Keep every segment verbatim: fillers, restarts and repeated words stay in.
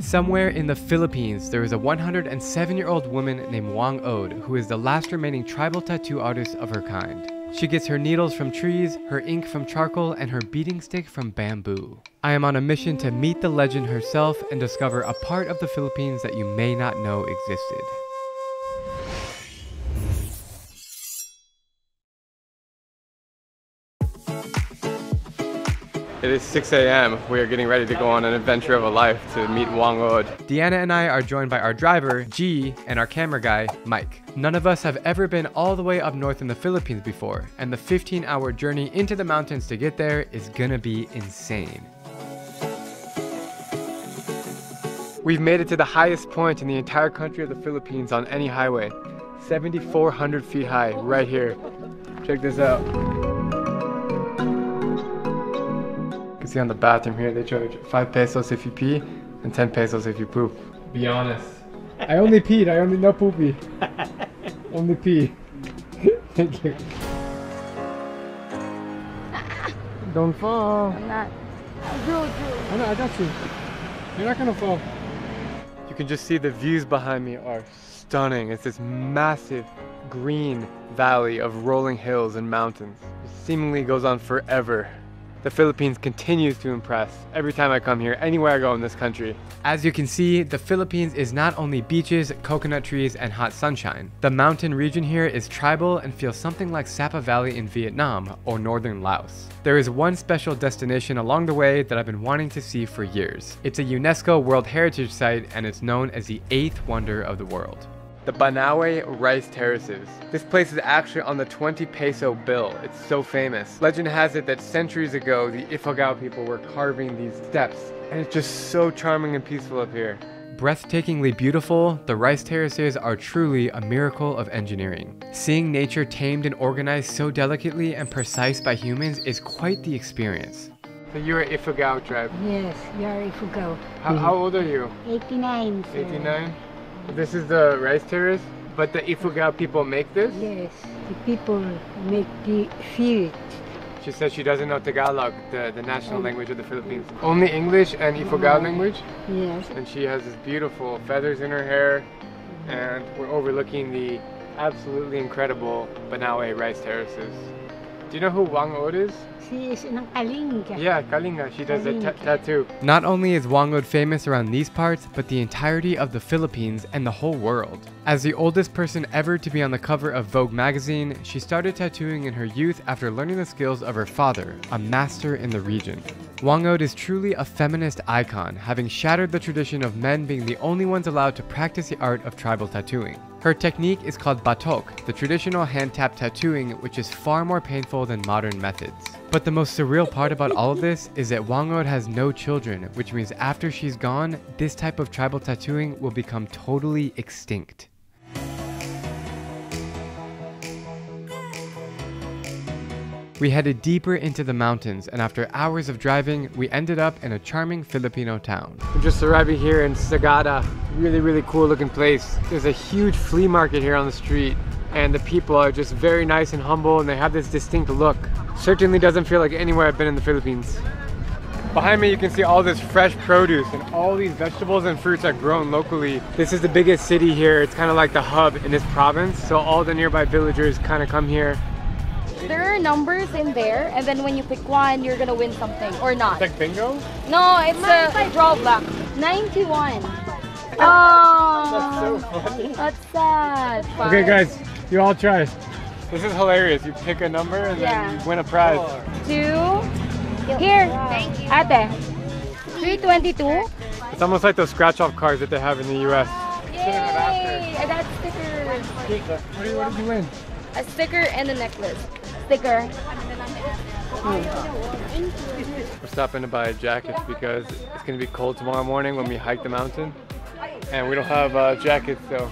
Somewhere in the Philippines, there is a one hundred seven year old woman named Whang-od who is the last remaining tribal tattoo artist of her kind. She gets her needles from trees, her ink from charcoal, and her beating stick from bamboo. I am on a mission to meet the legend herself and discover a part of the Philippines that you may not know existed. It is six A M We are getting ready to go on an adventure of a life to meet Whang-od. Deanna and I are joined by our driver, G, and our camera guy, Mike. None of us have ever been all the way up north in the Philippines before, and the fifteen hour journey into the mountains to get there is gonna be insane. We've made it to the highest point in the entire country of the Philippines on any highway. seventy-four hundred feet high, right here. Check this out. See on the bathroom here, they charge five pesos if you pee and ten pesos if you poop. Be honest. I only peed, I only, no poopy. Only pee. Thank you. Don't fall. I'm not. Drew, Drew. I know, I got you. You're not gonna fall. You can just see the views behind me are stunning. It's this massive green valley of rolling hills and mountains. It seemingly goes on forever. The Philippines continues to impress every time I come here, anywhere I go in this country. As you can see, the Philippines is not only beaches, coconut trees, and hot sunshine. The mountain region here is tribal and feels something like Sapa Valley in Vietnam or northern Laos. There is one special destination along the way that I've been wanting to see for years. It's a UNESCO World Heritage Site and it's known as the eighth wonder of the world. The Banaue rice terraces. This place is actually on the twenty peso bill. It's so famous. Legend has it that centuries ago, the Ifugao people were carving these steps, and it's just so charming and peaceful up here. Breathtakingly beautiful, the rice terraces are truly a miracle of engineering. Seeing nature tamed and organized so delicately and precise by humans is quite the experience. So you're an Ifugao tribe? Yes, you are Ifugao. How, how old are you? eighty-nine. Sir. eighty-nine? This is the rice terrace, but the Ifugao people make this? Yes, the people make the field. She says she doesn't know Tagalog, the, the national um, language of the Philippines. Yes. Only English and Ifugao um, language? Yes. And she has this beautiful feathers in her hair, and we're overlooking the absolutely incredible Banaue rice terraces. Do you know who Whang-od is? She is in Kalinga. Yeah, Kalinga. She does Kalinga. a t tattoo. Not only is Whang-od famous around these parts, but the entirety of the Philippines and the whole world. As the oldest person ever to be on the cover of Vogue magazine, she started tattooing in her youth after learning the skills of her father, a master in the region. Whang-od is truly a feminist icon, having shattered the tradition of men being the only ones allowed to practice the art of tribal tattooing. Her technique is called batok, the traditional hand-tap tattooing, which is far more painful than modern methods. But the most surreal part about all of this is that Whang-od has no children, which means after she's gone, this type of tribal tattooing will become totally extinct. We headed deeper into the mountains, and after hours of driving, we ended up in a charming Filipino town. We're just arriving here in Sagada. Really, really cool looking place. There's a huge flea market here on the street, and the people are just very nice and humble, and they have this distinct look. Certainly doesn't feel like anywhere I've been in the Philippines. Behind me, you can see all this fresh produce, and all these vegetables and fruits are grown locally. This is the biggest city here. It's kind of like the hub in this province, so all the nearby villagers kind of come here. There are numbers in there, and then when you pick one, you're gonna win something or not. It's like bingo? No, it's a, a drawback. ninety-one. Oh, that's so funny. That's sad. Fine. Okay, guys, you all try. This is hilarious. You pick a number and yeah. then you win a prize. Two. Here. Thank you. Ate. three twenty-two. It's almost like those scratch-off cards that they have in the U S. Yay! I got stickers. What did you, what did you win? A sticker and a necklace. Sticker. We're stopping to buy jackets because it's going to be cold tomorrow morning when we hike the mountain. And we don't have uh, jackets, so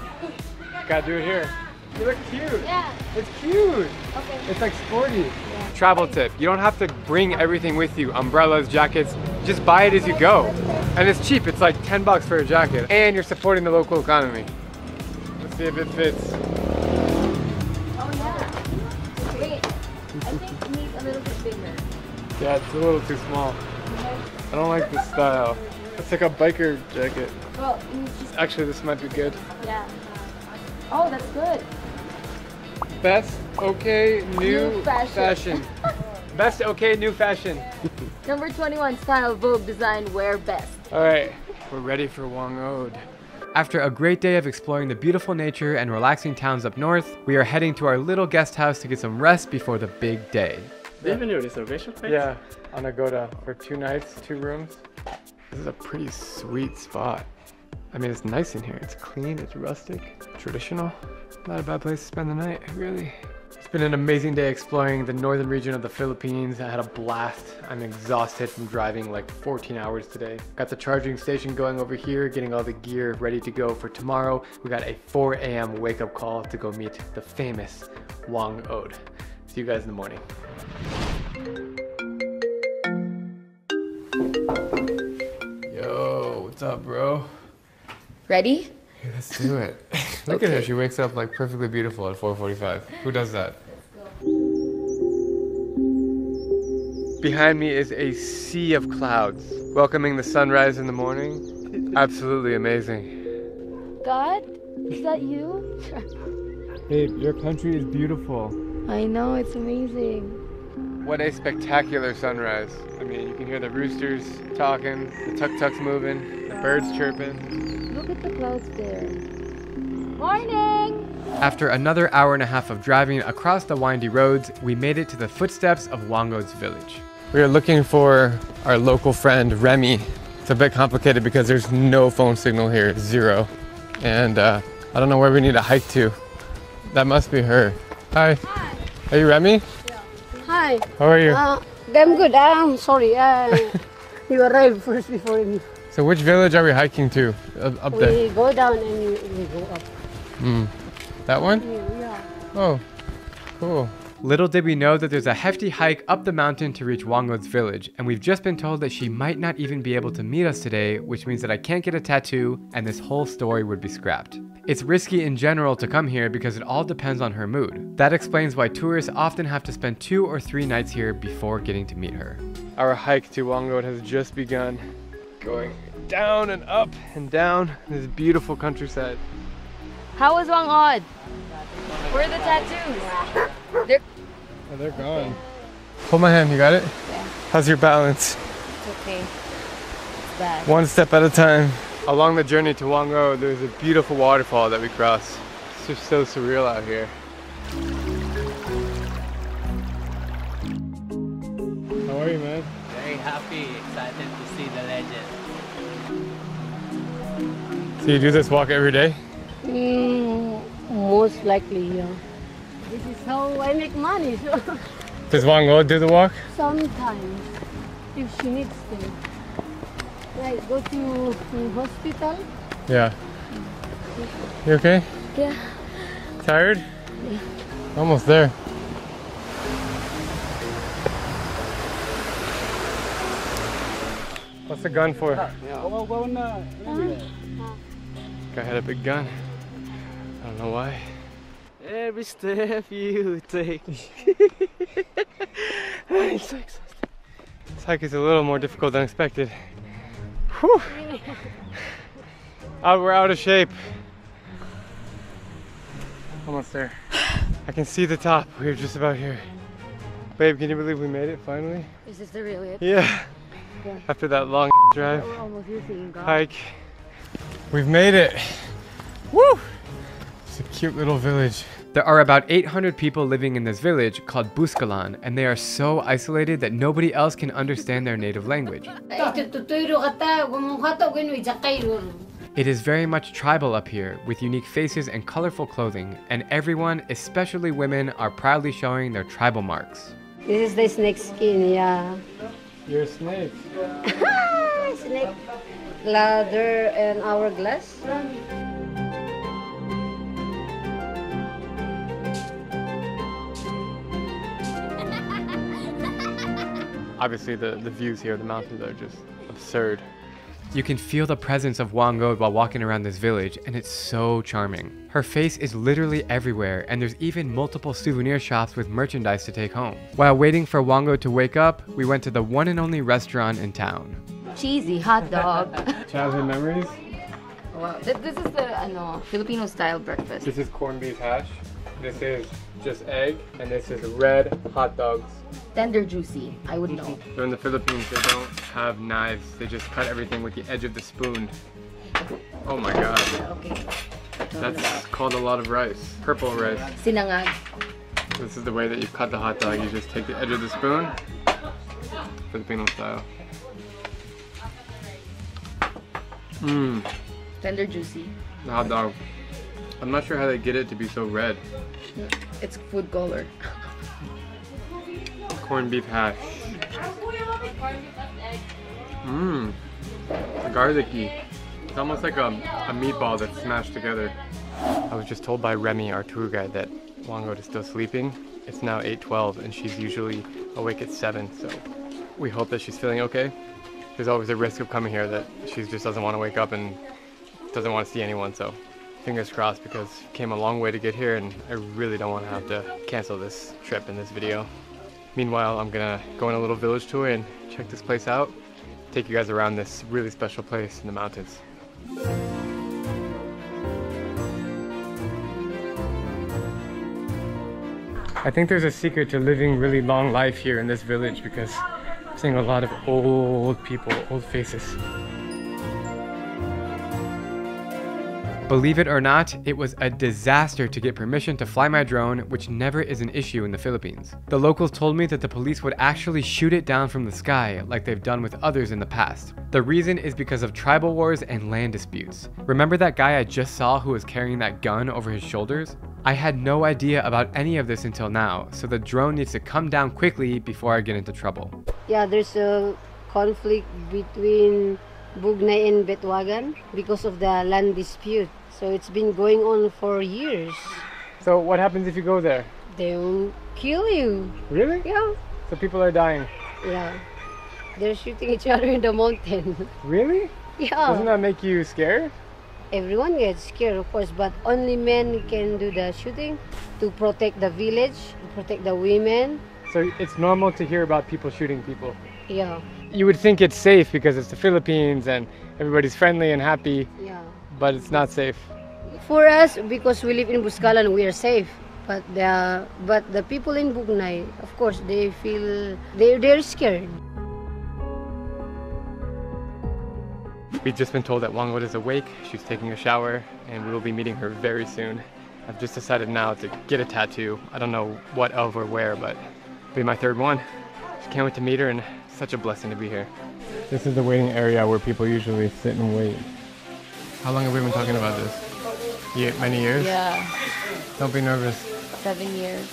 gotta do it here. You look cute. Yeah. It's cute. Okay. It's like sporty. Yeah. Travel tip. You don't have to bring everything with you. Umbrellas, jackets. Just buy it as you go. And it's cheap. It's like ten bucks for a jacket. And you're supporting the local economy. Let's see if it fits. I think it needs a little bit bigger. Yeah, it's a little too small. I don't like the style. It's like a biker jacket. Well, just... Actually, this might be good. Yeah. Oh, that's good. Best okay new, new fashion. fashion. Best okay new fashion. Number twenty-one, style, vogue, design, wear, best. All right, we're ready for Whang-od. After a great day of exploring the beautiful nature and relaxing towns up north, we are heading to our little guest house to get some rest before the big day. Do you have any reservation place? Yeah, on Agoda for two nights, two rooms. This is a pretty sweet spot. I mean, it's nice in here. It's clean, it's rustic, traditional. Not a bad place to spend the night, really. It's been an amazing day exploring the northern region of the Philippines. I had a blast. I'm exhausted from driving like fourteen hours today. Got the charging station going over here, getting all the gear ready to go for tomorrow. We got a four A M wake up call to go meet the famous Whang-od. See you guys in the morning. Yo, what's up, bro? Ready? Yeah, let's do it. Look okay. at her, she wakes up like perfectly beautiful at four forty-five. Who does that? Behind me is a sea of clouds, welcoming the sunrise in the morning. Absolutely amazing. God, is that you? Babe, your country is beautiful. I know, it's amazing. What a spectacular sunrise. I mean, you can hear the roosters talking, the tuk-tuks moving, the birds chirping. Look at the clouds there. Morning! After another hour and a half of driving across the windy roads, we made it to the footsteps of Whang-od's village. We are looking for our local friend, Remy. It's a bit complicated because there's no phone signal here, zero. And uh, I don't know where we need to hike to. That must be her. Hi. Hi. Are you Remy? Hi. How are you? Uh, I'm good. I'm sorry. I, you arrived first before me. So which village are we hiking to up, up we there? We go down and you, we go up. Mm. That one? Yeah. Oh, cool. Little did we know that there's a hefty hike up the mountain to reach Whang-od's village, and we've just been told that she might not even be able to meet us today, which means that I can't get a tattoo and this whole story would be scrapped. It's risky in general to come here because it all depends on her mood. That explains why tourists often have to spend two or three nights here before getting to meet her. Our hike to Whang-od has just begun. Going down and up and down this beautiful countryside. How was Whang-od? Where are the tattoos? They're, oh, they're gone. Okay. Hold my hand, you got it? Yeah. How's your balance? It's okay. It's bad. One step at a time. Along the journey to Whang-od, there's a beautiful waterfall that we cross. It's just so surreal out here. How are you, man? Very happy, excited to see the legend. So you do this walk every day? Mm, most likely, yeah. This is how I make money. Does Whang-od do the walk? Sometimes, if she needs to. Like go to the hospital. Yeah. You okay? Yeah. Tired? Yeah. Almost there. What's the gun for? Guy had a big gun. I don't know why. Every step you take. I'm so exhausted. This hike is a little more difficult than expected. Whew. Oh, we're out of shape. Almost there. I can see the top. We were just about here. Babe, can you believe we made it finally? Is this the real it? Yeah. Okay. After that long drive, hike, we've made it. Woo! It's a cute little village. There are about eight hundred people living in this village called Buscalan, and they are so isolated that nobody else can understand their native language. It is very much tribal up here, with unique faces and colorful clothing, and everyone, especially women, are proudly showing their tribal marks. This is the snake skin, yeah. You're a snake. Snake, ladder, and hourglass. Obviously, the, the views here, the mountains are just absurd. You can feel the presence of Whang-od while walking around this village, and it's so charming. Her face is literally everywhere, and there's even multiple souvenir shops with merchandise to take home. While waiting for Whang-od to wake up, we went to the one and only restaurant in town. cheesy hot dog. Childhood memories? Wow, this, this is the uh, no, Filipino style breakfast. This is corned beef hash. This is just egg, and this is red hot dogs. Tender juicy, I would know. So in the Philippines, they don't have knives. They just cut everything with the edge of the spoon. Oh my god. Okay. That's called a lot of rice. Purple rice. Sinangag. This is the way that you cut the hot dog. You just take the edge of the spoon, Filipino style. Mmm. Tender juicy. The hot dog. I'm not sure how they get it to be so red. It's food color. Corned beef hash. Mmm. Garlicky. It's almost like a, a meatball that's smashed together. I was just told by Remy, our tour guide, that Whang-od is still sleeping. It's now eight twelve and she's usually awake at seven, so we hope that she's feeling okay. There's always a risk of coming here that she just doesn't want to wake up and doesn't want to see anyone, so fingers crossed, because I came a long way to get here and I really don't want to have to cancel this trip in this video. Meanwhile, I'm gonna go on a little village tour and check this place out, take you guys around this really special place in the mountains. I think there's a secret to living really long life here in this village, because I'm seeing a lot of old people, old faces. Believe it or not, it was a disaster to get permission to fly my drone, which never is an issue in the Philippines. The locals told me that the police would actually shoot it down from the sky like they've done with others in the past. The reason is because of tribal wars and land disputes. Remember that guy I just saw who was carrying that gun over his shoulders? I had no idea about any of this until now, so the drone needs to come down quickly before I get into trouble. Yeah, there's a conflict between Bugnay and Bitwagan because of the land dispute. So it's been going on for years. So what happens if you go there? They'll kill you. Really? Yeah. So people are dying? Yeah. They're shooting each other in the mountain. Really? Yeah. Doesn't that make you scared? Everyone gets scared, of course, but only men can do the shooting to protect the village, to protect the women. So it's normal to hear about people shooting people? Yeah. You would think it's safe because it's the Philippines and everybody's friendly and happy. Yeah. But it's not safe. For us, because we live in Buscalan, we are safe. But the, but the people in Bugnay, of course, they feel, they, they're scared. We've just been told that Whang-od is awake, she's taking a shower, and we will be meeting her very soon. I've just decided now to get a tattoo. I don't know what of or where, but it'll be my third one. Just can't wait to meet her, and it's such a blessing to be here. This is the waiting area where people usually sit and wait. How long have we been talking about this? Yeah, many years? Yeah. Don't be nervous. Seven years.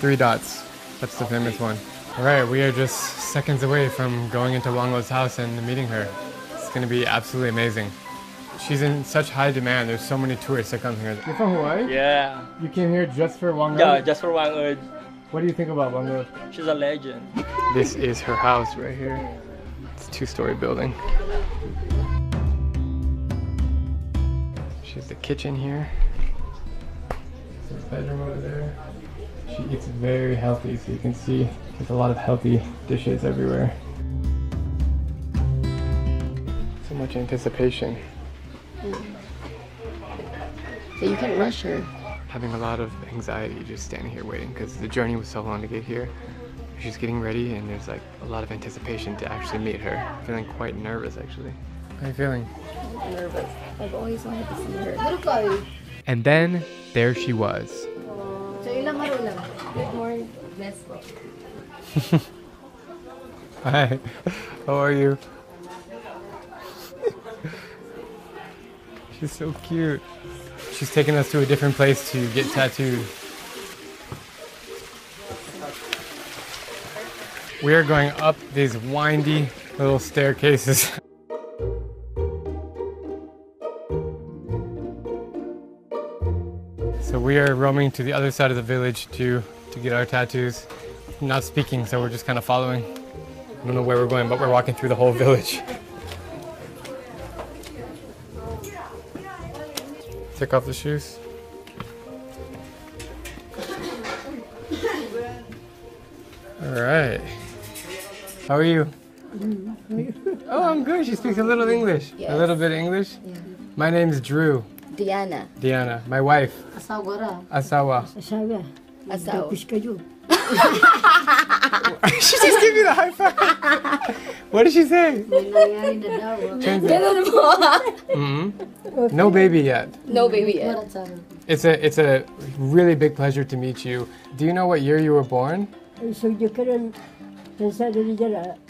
Three dots. That's the famous one. All right, we are just seconds away from going into Whang-od's house and meeting her. It's gonna be absolutely amazing. She's in such high demand. There's so many tourists that come here. You're from Hawaii? Yeah. You came here just for Whang-od? Yeah, just for Whang-od. What do you think about Whang-od? She's a legend. This is her house right here. It's a two-story building. She has the kitchen here. There's a bedroom over there. She eats very healthy, so you can see there's a lot of healthy dishes everywhere. So much anticipation. Mm. So you can't rush her. Having a lot of anxiety just standing here waiting, because the journey was so long to get here. She's getting ready and there's like a lot of anticipation to actually meet her. I'm feeling quite nervous actually. How are you feeling? I'm nervous. I've always wanted to see her. And then there she was. Good morning. Hi. How are you? She's so cute. She's taking us to a different place to get tattooed. We are going up these windy little staircases. So we are roaming to the other side of the village to, to get our tattoos. I'm not speaking, so we're just kind of following. I don't know where we're going, but we're walking through the whole village. Take off the shoes. All right. How are you? Oh, I'm good. She speaks a little English. Yes. A little bit English. Yeah. My name is Drew. Diana. Diana. My wife. Asawara. Asawa. Asawa. Asawa. She just gave me the high five. What did she say? Mm-hmm. No baby yet. No baby yet. It's a it's a really big pleasure to meet you. Do you know what year you were born?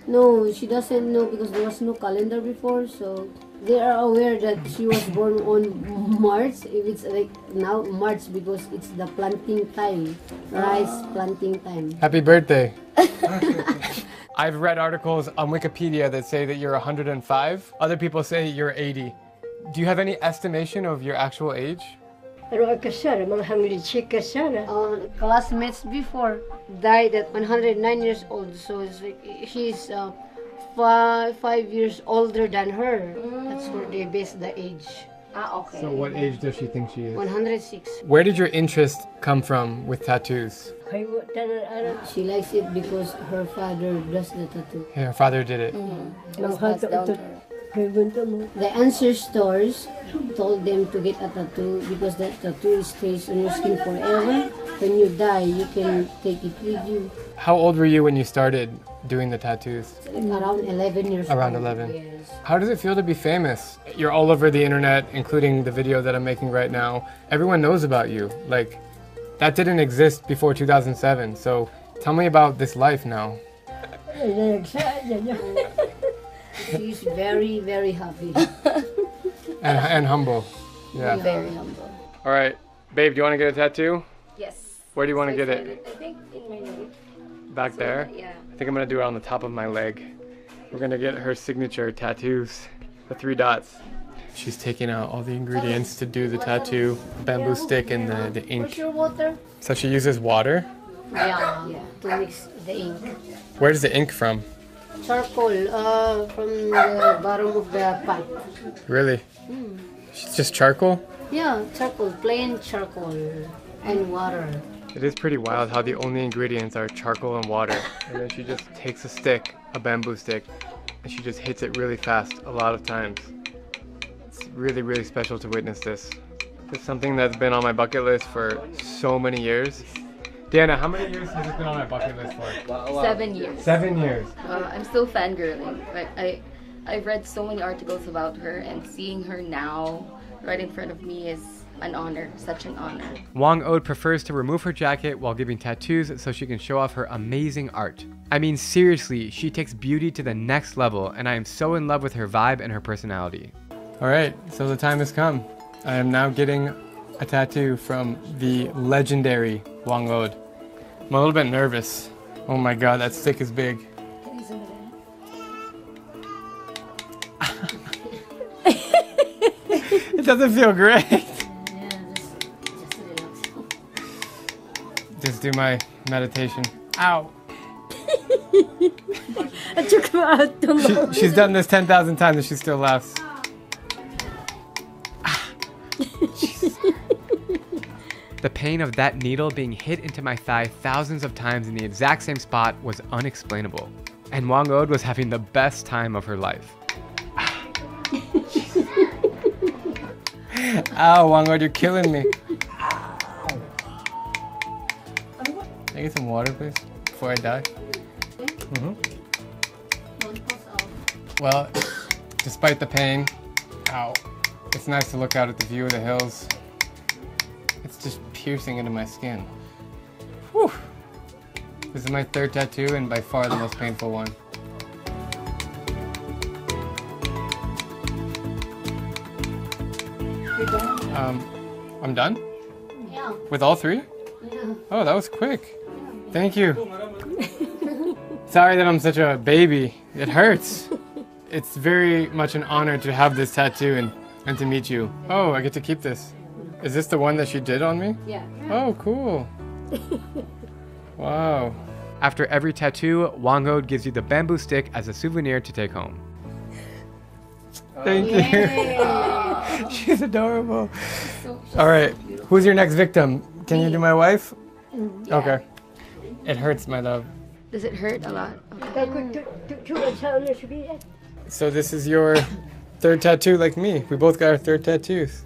No, she doesn't know because there was no calendar before, so they are aware that she was born on March, if it's like now March because it's the planting time, rice planting time. Happy birthday. I've read articles on Wikipedia that say that you're one hundred and five. Other people say you're eighty. Do you have any estimation of your actual age? Classmates before died at one hundred and nine years old, so it's like she's uh, five, five years older than her. That's where they base the age. Ah, okay. So what age does she think she is? one hundred and six. Where did your interest come from with tattoos? She likes it because her father does the tattoo. Yeah, her father did it. Mm-hmm. It was passed down to her. The answer stores told them to get a tattoo because that tattoo stays on your skin forever. When you die, you can take it with you. How old were you when you started doing the tattoos? Around eleven years old. Around eleven. Yes. How does it feel to be famous? You're all over the internet, including the video that I'm making right now. Everyone knows about you. Like, that didn't exist before two thousand seven. So tell me about this life now. She's very, very happy. and, and humble. Yeah. Very humble. All right, babe, do you want to get a tattoo? Yes. Where do you want to get it? I think in my leg. Back so, there? Yeah. I think I'm going to do it on the top of my leg. We're going to get her signature tattoos, the three dots. She's taking out all the ingredients to do the tattoo, the bamboo stick and the, the ink. So she uses water? Yeah, yeah, to mix the ink. Where is the ink from? Charcoal uh, from the bottom of the pipe. Really? Mm. It's just charcoal? Yeah, charcoal, plain charcoal and water. It is pretty wild how the only ingredients are charcoal and water. And then she just takes a stick, a bamboo stick, and she just hits it really fast a lot of times. It's really, really special to witness this. It's something that's been on my bucket list for so many years. Diana, how many years has it been on my bucket list for? Seven years. Seven years. Uh, I'm still fangirling, but I, I've read so many articles about her, and seeing her now right in front of me is an honor, such an honor. Whang-od prefers to remove her jacket while giving tattoos so she can show off her amazing art. I mean, seriously, she takes beauty to the next level, and I am so in love with her vibe and her personality. All right, so the time has come. I am now getting a tattoo from the legendary Whang-od. I'm a little bit nervous. Oh my god, that stick is big. It doesn't feel great. Yeah, just, just relax. Just do my meditation. Ow. she, she's done this ten thousand times and she still laughs. The pain of that needle being hit into my thigh thousands of times in the exact same spot was unexplainable. And Whang-od was having the best time of her life. Ow, Whang-od, you're killing me. Can I get some water, please? Before I die? Mm-hmm. Well, despite the pain, ow, it's nice to look out at the view of the hills. It's just piercing into my skin. Whew. This is my third tattoo and by far the most painful one. You're done? Um, I'm done? Yeah. With all three? Yeah. Oh, that was quick. Thank you. Sorry that I'm such a baby. It hurts. It's very much an honor to have this tattoo and, and to meet you. Oh, I get to keep this. Is this the one that she did on me? Yeah. Oh, cool. Wow. After every tattoo, Whang-od gives you the bamboo stick as a souvenir to take home. Oh. Thank Yay. you. She's adorable. So, all right, so who's your next victim? Can me. you do my wife? Yeah. Okay. It hurts, my love. Does it hurt a lot? Okay. So this is your third tattoo, like me. We both got our third tattoos.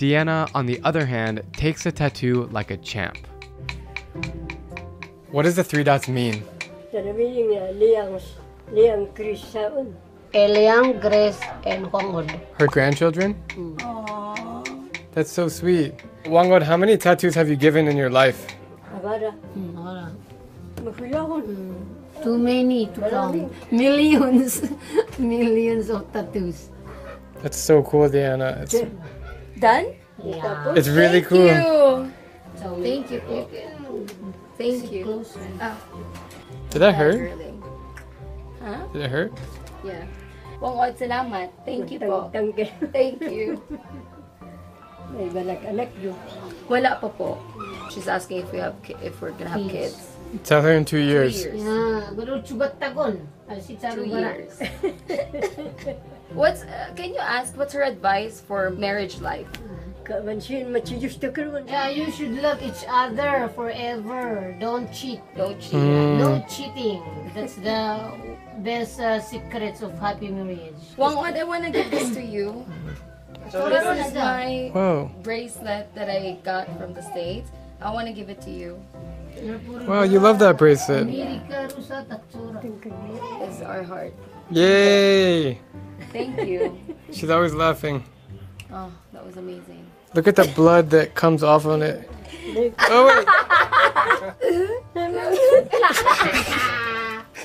Deanna, on the other hand, takes a tattoo like a champ. What does the three dots mean? Her grandchildren? Mm. That's so sweet. Whang-od, how many tattoos have you given in your life? Too many to count. Millions, millions of tattoos. That's so cool, Deanna. It's done? Yeah. It's really cool. Thank you. Thank you. Thank you. Did that hurt? Huh? Did it hurt? Yeah. Whang-od, salamat. Thank you po. Thank you. May balak anak yo. Wala pa po. She's asking if we have if we're gonna have kids. Tell her in two years. Two years. Yeah. Two years. What's uh, can you ask? What's her advice for marriage life? Yeah, you should love each other forever. Don't cheat. Don't cheat. Mm. No cheating. That's the best uh, secrets of happy marriage. Whang-od, I wanna give this to you. So this is my Whoa. bracelet that I got from the States. I want to give it to you. Wow, you love that bracelet. It's our heart. Yay! Thank you. She's always laughing. Oh, that was amazing. Look at the blood that comes off on it. Oh,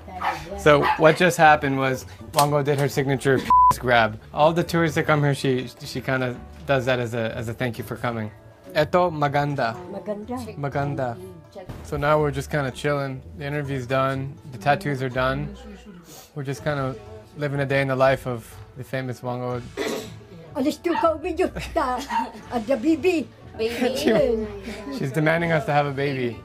wait. So what just happened was Whang-od did her signature grab. All the tourists that come here, she she kind of does that as a as a thank you for coming. Eto maganda. Maganda. Maganda. So now we're just kind of chilling. The interview's done. The tattoos are done. We're just kind of living a day in the life of the famous Whang-od. Baby. She, she's demanding us to have a baby.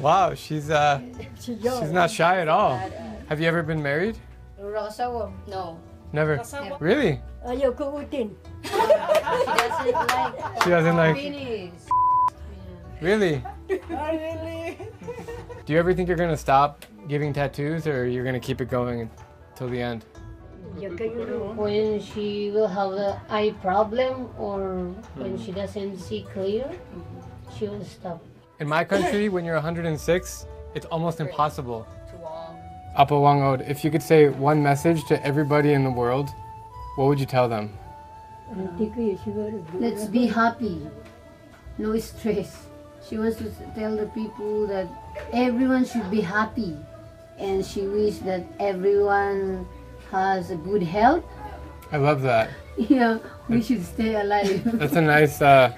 Wow, she's uh, she's not shy at all. Have you ever been married? No. Never. Never. Really? She doesn't like. She doesn't like. Really? Really? Do you ever think you're gonna stop giving tattoos, or you're gonna keep it going until the end? When she will have an eye problem or when she doesn't see clear, she will stop. In my country, when you're one hundred and six, it's almost impossible. Apa Whang-od, if you could say one message to everybody in the world, what would you tell them? Let's be happy. No stress. She wants to tell the people that everyone should be happy. And she wishes that everyone has a good health. I love that. Yeah, we should stay alive. That's a nice, uh,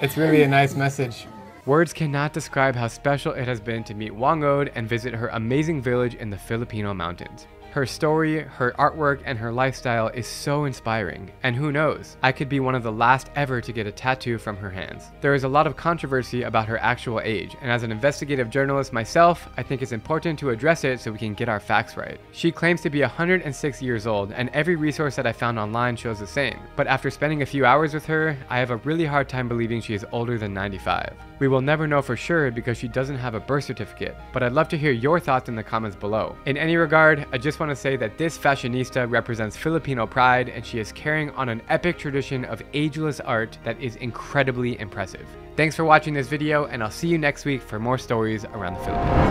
it's really a nice message. Words cannot describe how special it has been to meet Whang-od and visit her amazing village in the Filipino mountains. Her story, her artwork, and her lifestyle is so inspiring. And who knows, I could be one of the last ever to get a tattoo from her hands. There is a lot of controversy about her actual age, and as an investigative journalist myself, I think it's important to address it so we can get our facts right. She claims to be one hundred and six years old, and every resource that I found online shows the same. But after spending a few hours with her, I have a really hard time believing she is older than ninety-five. We will never know for sure because she doesn't have a birth certificate, but I'd love to hear your thoughts in the comments below. In any regard, I just I want to say that this fashionista represents Filipino pride, and she is carrying on an epic tradition of ageless art that is incredibly impressive. Thanks for watching this video, and I'll see you next week for more stories around the Philippines.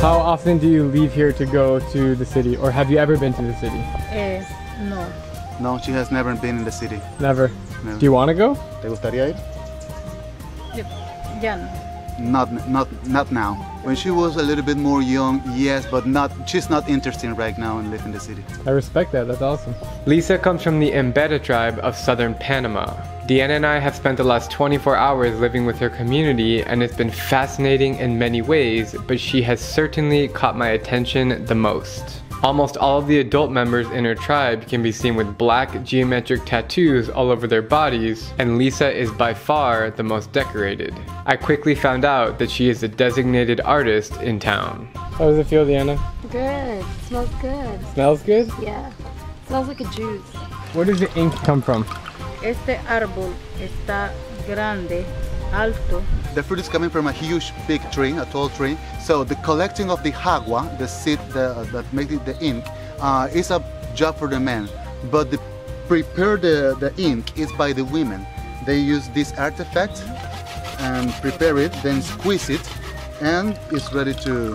How often do you leave here to go to the city, or have you ever been to the city? Eh, no. No, she has never been in the city. Never? Never. Do you want to go? ¿Te gustaría ir? Yeah. Not, not, not now. When she was a little bit more young, yes, but not. She's not interested right now in living in the city. I respect that. That's awesome. Lisa comes from the Embera tribe of southern Panama. Deanna and I have spent the last twenty-four hours living with her community, and it's been fascinating in many ways, but she has certainly caught my attention the most. Almost all of the adult members in her tribe can be seen with black geometric tattoos all over their bodies, and Lisa is by far the most decorated. I quickly found out that she is a designated artist in town. How does it feel, Deanna? Good. It smells good. Smells good? Yeah. It smells like a juice. Where does the ink come from? Este árbol está grande, alto. The fruit is coming from a huge, big tree, a tall tree. So the collecting of the jagua, the seed that, that makes it the ink, uh, is a job for the men. But the prepare the, the ink is by the women. They use this artifact and prepare it, then squeeze it, and it's ready to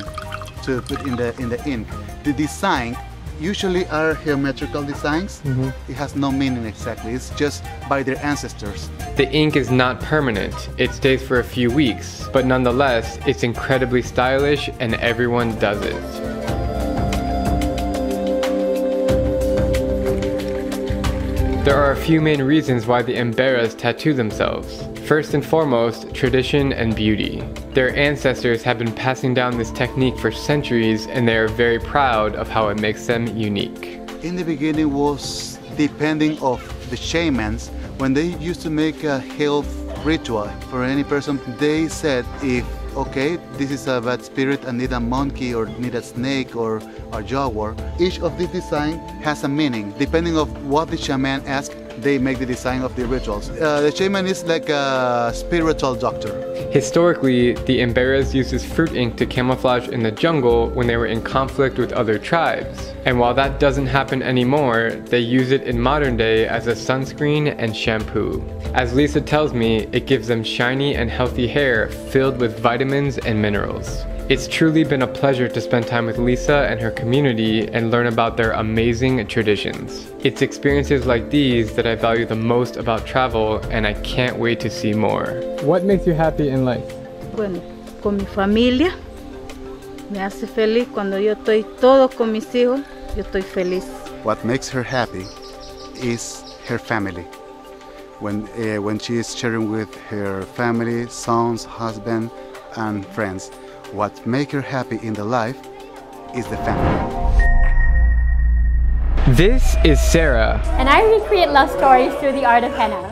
to put in the in the ink. The design usually are geometrical designs. Mm-hmm. It has no meaning exactly, it's just by their ancestors. The ink is not permanent, it stays for a few weeks, but nonetheless, it's incredibly stylish and everyone does it. There are a few main reasons why the Emberas tattoo themselves. First and foremost, tradition and beauty. Their ancestors have been passing down this technique for centuries, and they are very proud of how it makes them unique. In the beginning was depending of the shamans. When they used to make a health ritual for any person, they said if, okay, this is a bad spirit and need a monkey or need a snake or a jaguar. Each of these designs has a meaning. Depending on what the shaman asks, they make the design of the rituals. Uh, the shaman is like a spiritual doctor. Historically, the Emberas used fruit ink to camouflage in the jungle when they were in conflict with other tribes. And while that doesn't happen anymore, they use it in modern day as a sunscreen and shampoo. As Lisa tells me, it gives them shiny and healthy hair filled with vitamins and minerals. It's truly been a pleasure to spend time with Lisa and her community and learn about their amazing traditions. It's experiences like these that I value the most about travel, and I can't wait to see more. What makes you happy in life? Bueno, con mi familia me hace feliz cuando yo estoy todo con mis hijos, yo estoy feliz. What makes her happy is her family. When uh, when she is sharing with her family, sons, husband, and friends. What makes her happy in the life is the family. This is Sara. And I recreate love stories through the art of henna.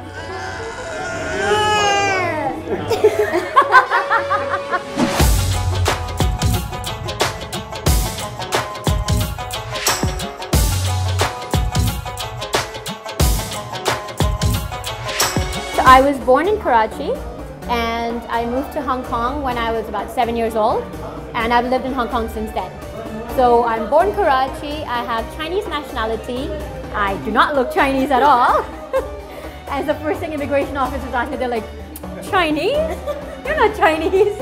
So I was born in Karachi. And I moved to Hong Kong when I was about seven years old, and I've lived in Hong Kong since then. So I'm born in Karachi, I have Chinese nationality, I do not look Chinese at all. And the first thing immigration officers asked me, they're like, Chinese? You're not Chinese.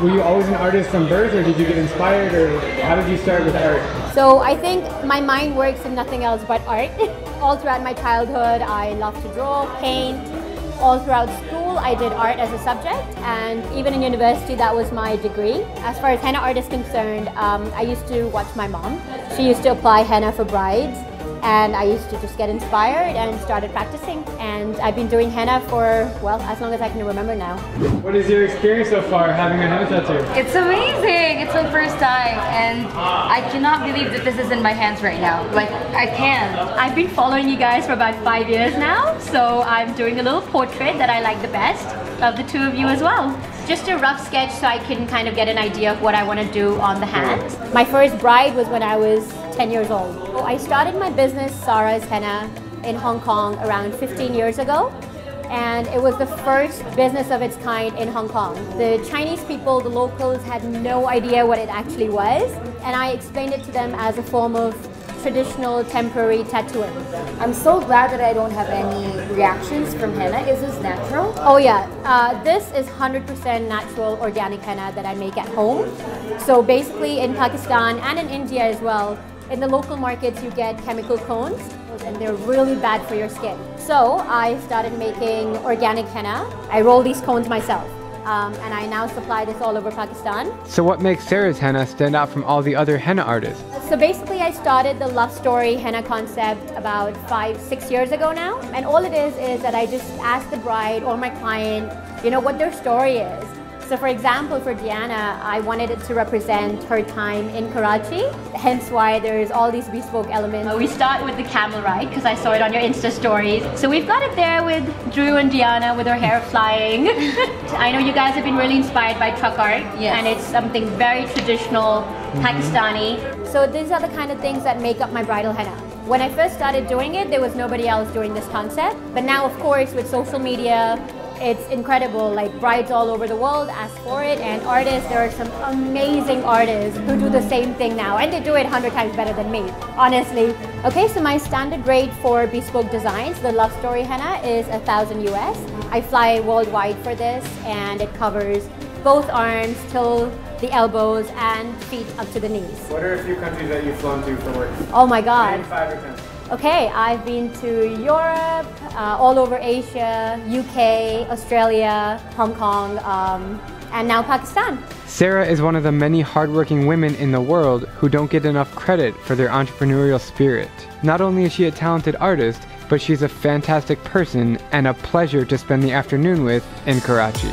Were you always an artist from birth, or did you get inspired, or how did you start with art? So I think my mind works in nothing else but art. All throughout my childhood, I loved to draw, paint. All throughout school, I did art as a subject, and even in university, that was my degree. As far as henna art is concerned, um, I used to watch my mom. She used to apply henna for brides, and I used to just get inspired and started practicing. And I've been doing henna for, well, as long as I can remember now. What is your experience so far having a henna tattoo? It's amazing! It's my first time, and I cannot believe that this is in my hands right now. Like, I can't. I've been following you guys for about five years now, so I'm doing a little portrait that I like the best of the two of you as well. Just a rough sketch so I can kind of get an idea of what I want to do on the hand. My first bride was when I was ten years old. So I started my business, Sara's Henna, in Hong Kong around fifteen years ago, and it was the first business of its kind in Hong Kong. The Chinese people, the locals, had no idea what it actually was, and I explained it to them as a form of traditional temporary tattooing. I'm so glad that I don't have any reactions from henna. Is this natural? Oh yeah, uh, this is one hundred percent natural organic henna that I make at home. So basically in Pakistan and in India as well, in the local markets you get chemical cones, and they're really bad for your skin. So I started making organic henna. I roll these cones myself. um, and I now supply this all over Pakistan. So what makes Sara's henna stand out from all the other henna artists? So basically I started the love story henna concept about five, six years ago now, and all it is is that I just ask the bride or my client, you know, what their story is. So for example, for Diana, I wanted it to represent her time in Karachi, hence why there's all these bespoke elements. We start with the camel ride, because I saw it on your Insta stories. So we've got it there with Drew and Diana with her hair flying. I know you guys have been really inspired by truck art, yes. And it's something very traditional, Pakistani. So these are the kind of things that make up my bridal henna. When I first started doing it, there was nobody else doing this concept. But now, of course, with social media, it's incredible. Like, brides all over the world ask for it, and artists, there are some amazing artists who do the same thing now, and they do it a hundred times better than me, honestly. Okay, so my standard rate for bespoke designs, the love story henna, is a thousand U S. I fly worldwide for this, and it covers both arms till the elbows and feet up to the knees. What are a few countries that you've flown to for work? Oh my God. Okay, I've been to Europe, uh, all over Asia, U K, Australia, Hong Kong, um, and now Pakistan. Sara is one of the many hardworking women in the world who don't get enough credit for their entrepreneurial spirit. Not only is she a talented artist, but she's a fantastic person and a pleasure to spend the afternoon with in Karachi.